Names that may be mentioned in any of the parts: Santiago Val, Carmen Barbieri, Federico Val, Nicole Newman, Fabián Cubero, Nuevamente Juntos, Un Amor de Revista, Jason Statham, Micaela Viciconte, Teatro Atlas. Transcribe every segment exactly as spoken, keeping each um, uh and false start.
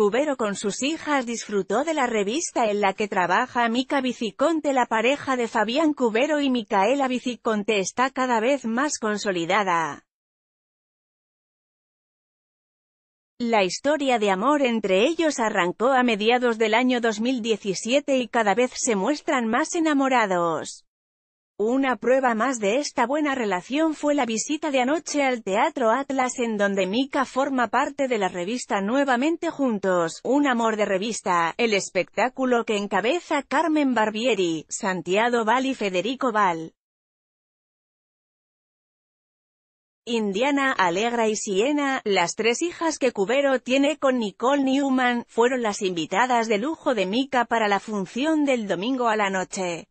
Cubero con sus hijas disfrutó de la revista en la que trabaja Mica Viciconte. La pareja de Fabián Cubero y Micaela Viciconte está cada vez más consolidada. La historia de amor entre ellos arrancó a mediados del año dos mil diecisiete y cada vez se muestran más enamorados. Una prueba más de esta buena relación fue la visita de anoche al Teatro Atlas, en donde Mica forma parte de la revista Nuevamente Juntos, Un Amor de Revista, el espectáculo que encabeza Carmen Barbieri, Santiago Val y Federico Val. Indiana, Alegra y Siena, las tres hijas que Cubero tiene con Nicole Newman, fueron las invitadas de lujo de Mica para la función del domingo a la noche.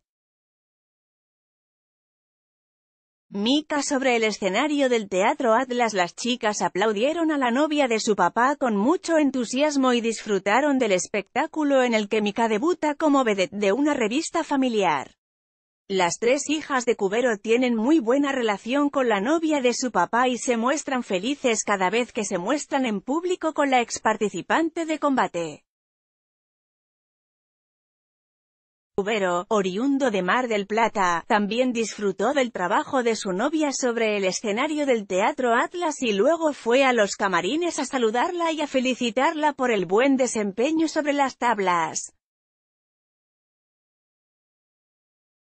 Mica sobre el escenario del Teatro Atlas. Las chicas aplaudieron a la novia de su papá con mucho entusiasmo y disfrutaron del espectáculo en el que Mica debuta como vedette de una revista familiar. Las tres hijas de Cubero tienen muy buena relación con la novia de su papá y se muestran felices cada vez que se muestran en público con la exparticipante de combate. Cubero, oriundo de Mar del Plata, también disfrutó del trabajo de su novia sobre el escenario del Teatro Atlas y luego fue a los camarines a saludarla y a felicitarla por el buen desempeño sobre las tablas.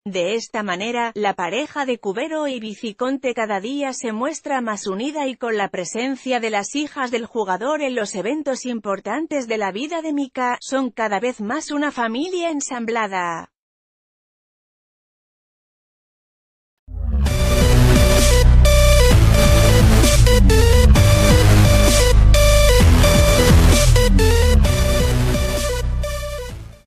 De esta manera, la pareja de Cubero y Viciconte cada día se muestra más unida, y con la presencia de las hijas del jugador en los eventos importantes de la vida de Mica, son cada vez más una familia ensamblada.